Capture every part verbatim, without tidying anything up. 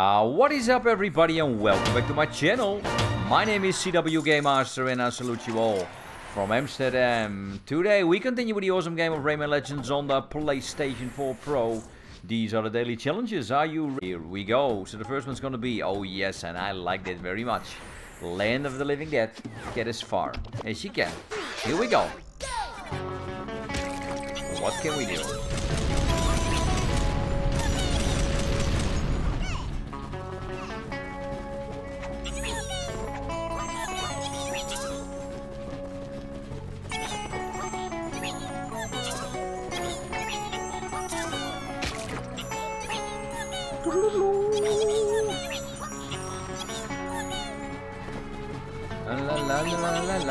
Uh, what is up, everybody, and welcome back to my channel. My name is C W Game Master, and I salute you all from Amsterdam. Today we continue with the awesome game of Rayman Legends on the PlayStation four Pro. These are the daily challenges. Are you ready? Here we go. So the first one's gonna be, oh yes, and I like that very much, Land of the Living Dead. Get as far as you can. Here we go. What can we do? La la la la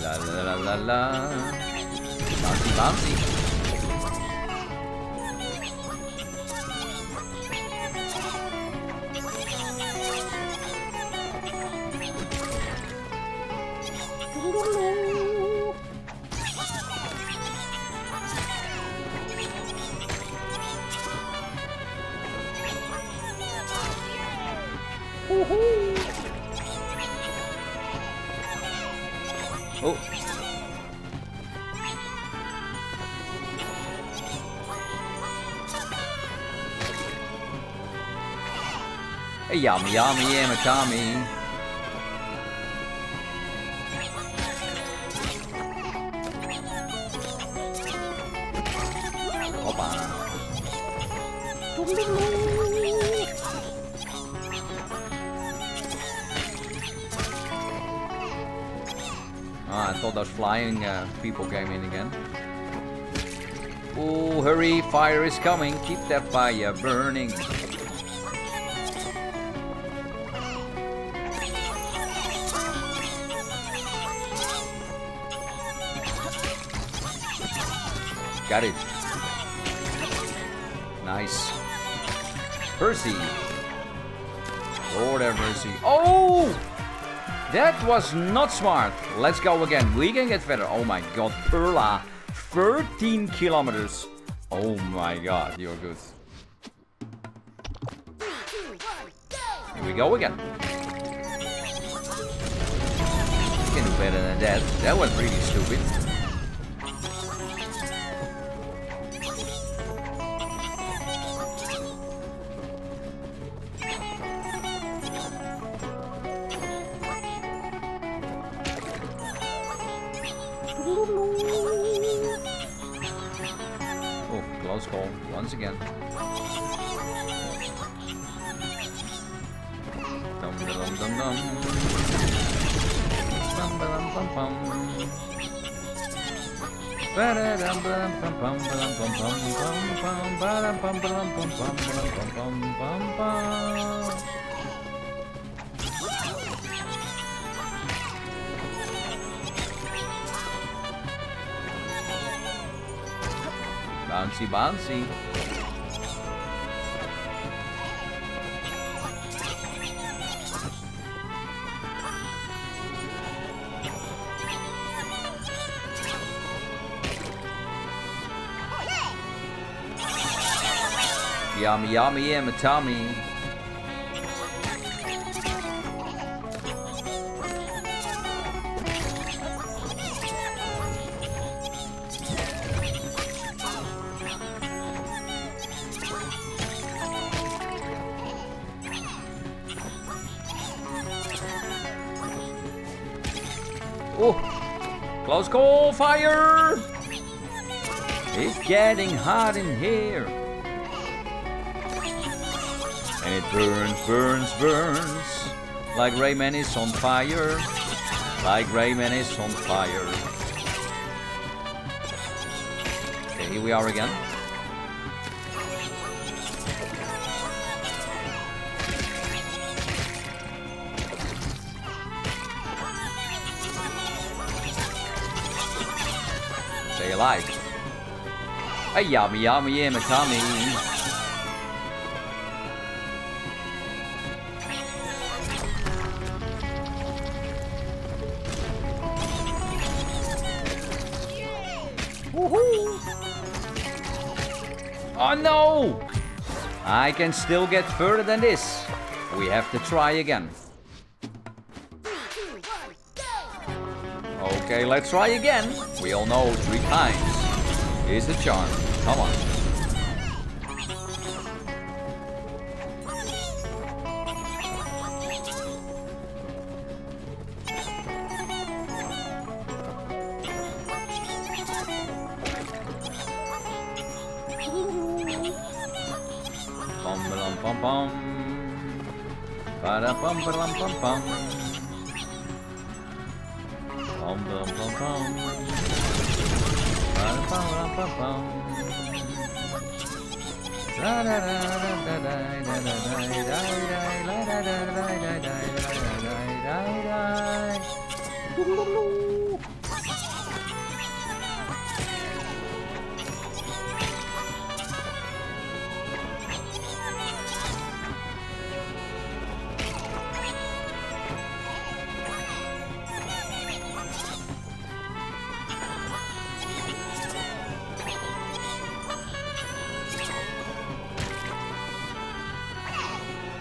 la la la la la. Bouncy, bouncy. Oh. Hey, yummy, yummy, yummy, yummy. Ah, I thought those flying uh, people came in again. Ooh, hurry, fire is coming. Keep that fire burning. Got it. Nice. Percy. Lord have mercy. Oh! That was not smart. Let's go again. We can get better. Oh my god, Perla. thirteen kilometers. Oh my god, you're good. Here we go again. You can do better than that. That was really stupid. Oh, close call once again. Dum dum dum dum. Bum bum bum bum. Ba dum bum bum bum bum bum bum bum bum bum bum bum bum bum. Bouncy, bouncy. Yummy, yummy, yummy, tummy. Oh, close call, fire! It's getting hot in here. And it burns, burns, burns. Like Rayman is on fire. Like Rayman is on fire. Okay, here we are again. Stay alive. Hey, yummy, yummy, yummy, tummy. Woohoo! Oh no! I can still get further than this. We have to try again. Okay, let's try again. We all know three times is the charm. Come on. Bum bum bum bum. Ba bum bum bum bum. Bum bum bum bum. Ba bum bum bum. Da da da da da da da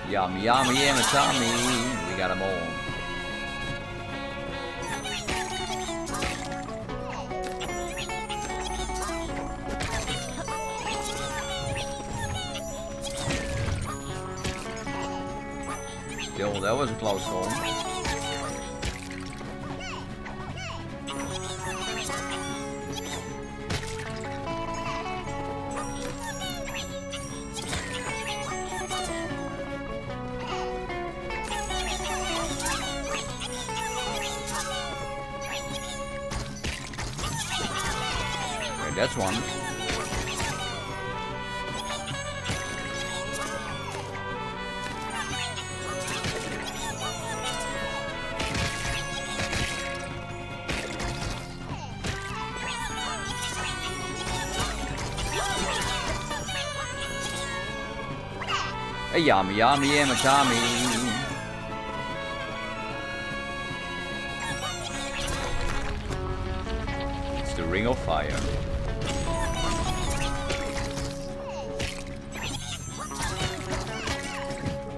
Yummy, yummy, yummy, yummy. We got them all. Still, that was a close call. That's one. Hey, yummy, yummy, yummy, yummy. It's the ring of fire.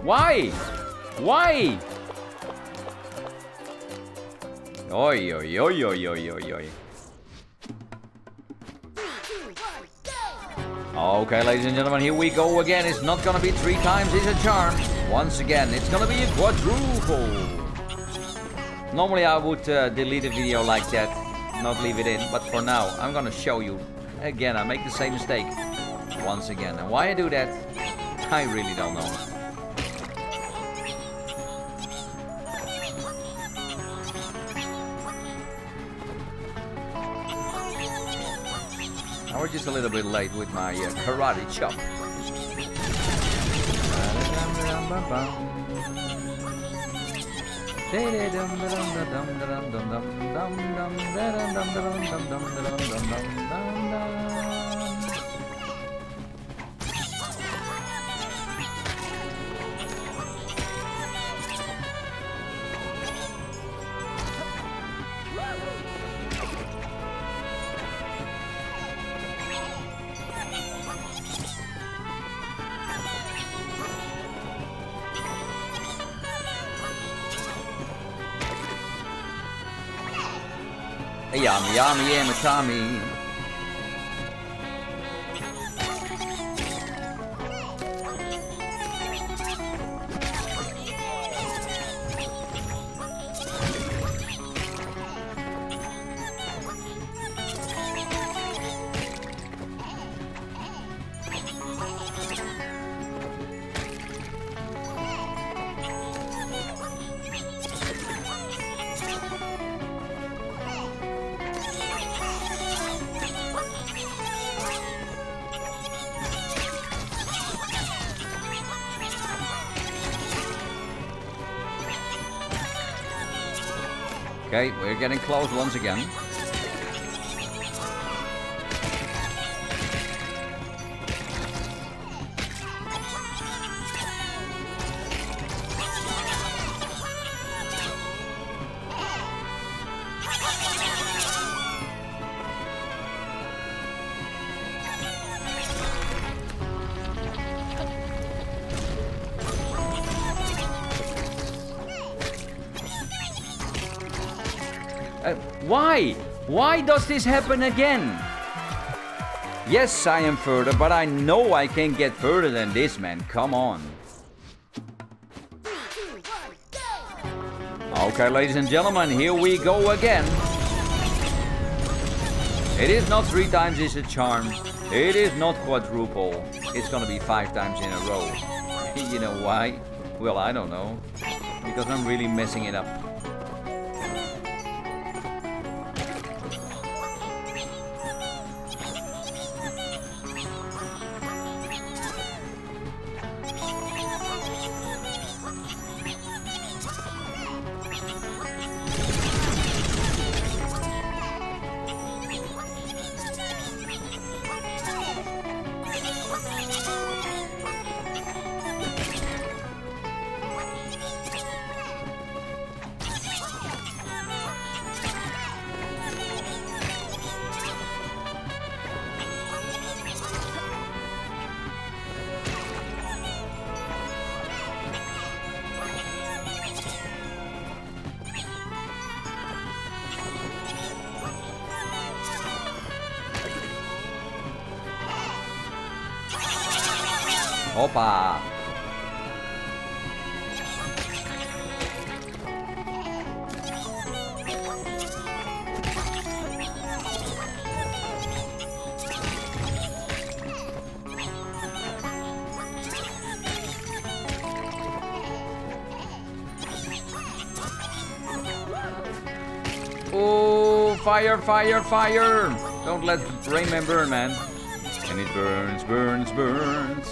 Why? Why? Oi, oi, oi, oi, oi, oi, oi. Okay, ladies and gentlemen, here we go again. It's not gonna be three times, it's a charm. Once again, it's gonna be a quadruple. Normally I would uh, delete a video like that, not leave it in, but for now, I'm gonna show you. Again, I make the same mistake. Once again, and why I do that, I really don't know. We're just a little bit late with my uh, karate chop. Yummy, yummy, yummy, yummy. Okay, we're getting close once again. Uh, why? Why does this happen again? Yes, I am further, but I know I can get further than this, man. Come on. Okay, ladies and gentlemen, here we go again. It is not three times is a charm. It is not quadruple. It's gonna be five times in a row. You know why? Well, I don't know. Because I'm really messing it up. Opa! Oh, fire, fire, fire! Don't let Rayman burn, man. And it burns, burns, burns.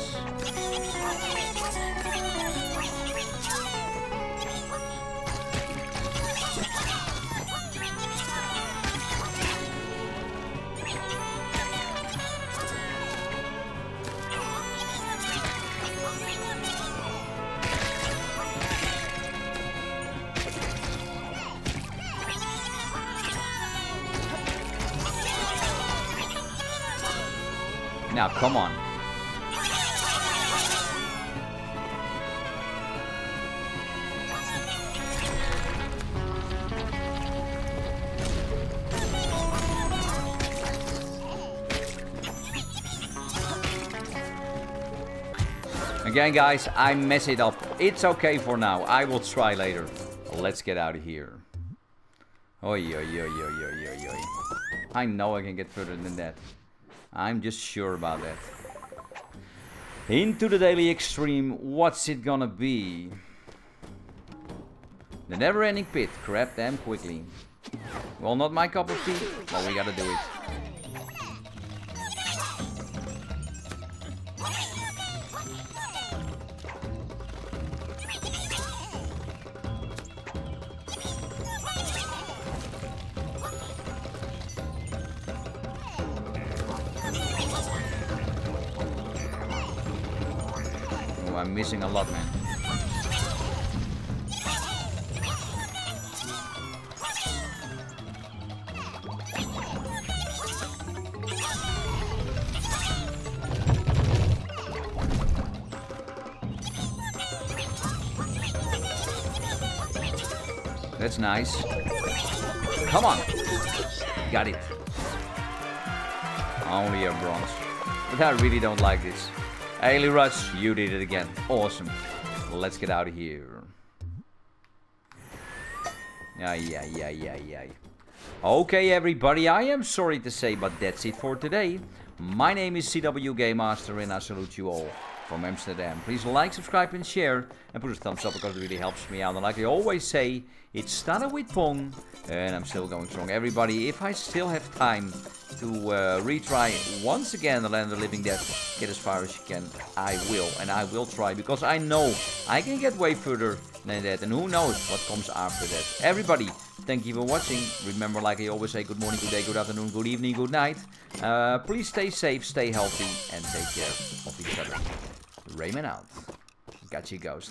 Now, come on. Again, guys, I mess it up. It's okay for now. I will try later. Let's get out of here. Oi, oi, oi, oi, oi, oi, oi. I know I can get further than that. I'm just sure about that. Into the daily extreme, what's it gonna be? The never-ending pit, crap damn quickly. Well, not my cup of tea, but we gotta do it. I'm missing a lot, man. That's nice. Come on. Got it. Only a bronze. But I really don't like this. Ailey Rush, you did it again. Awesome. Let's get out of here. Yeah, yeah, yeah, yeah, yeah. Okay, everybody, I am sorry to say, but that's it for today. My name is C W Game Master, and I salute you all from Amsterdam. Please like, subscribe, and share, and put a thumbs up because it really helps me out. And like I always say, it started with Pong, and I'm still going strong. Everybody, if I still have time to uh, retry once again the Land of the Living Dead, get as far as you can, I will, and I will try, because I know I can get way further than that, and who knows what comes after that. Everybody, thank you for watching. Remember, like I always say, good morning, good day, good afternoon, good evening, good night. Uh, please stay safe, stay healthy, and take care of each other. Rayman out. Gotcha, ghost.